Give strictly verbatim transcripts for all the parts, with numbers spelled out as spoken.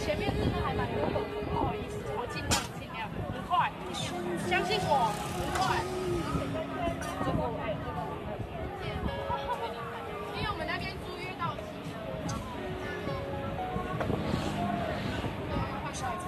前面真的还蛮多狗的，不好意思，我尽量尽量，很快，相信我，很快。这个我也，这个我也，因为我们那边租约到期了。换下一次。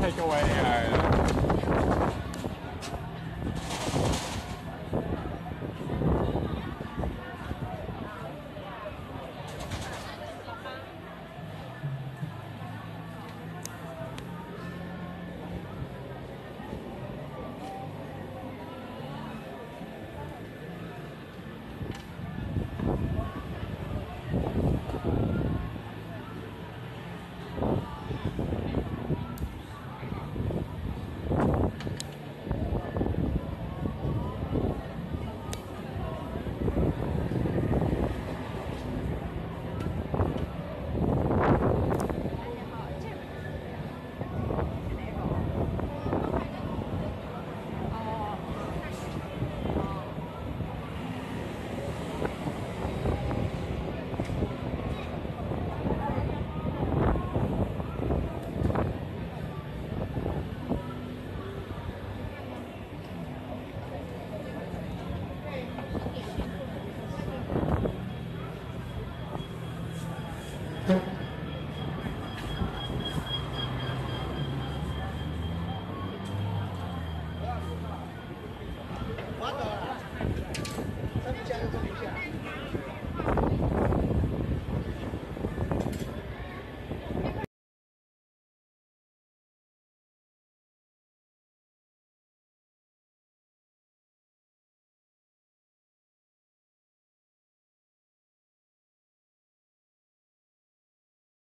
Take away.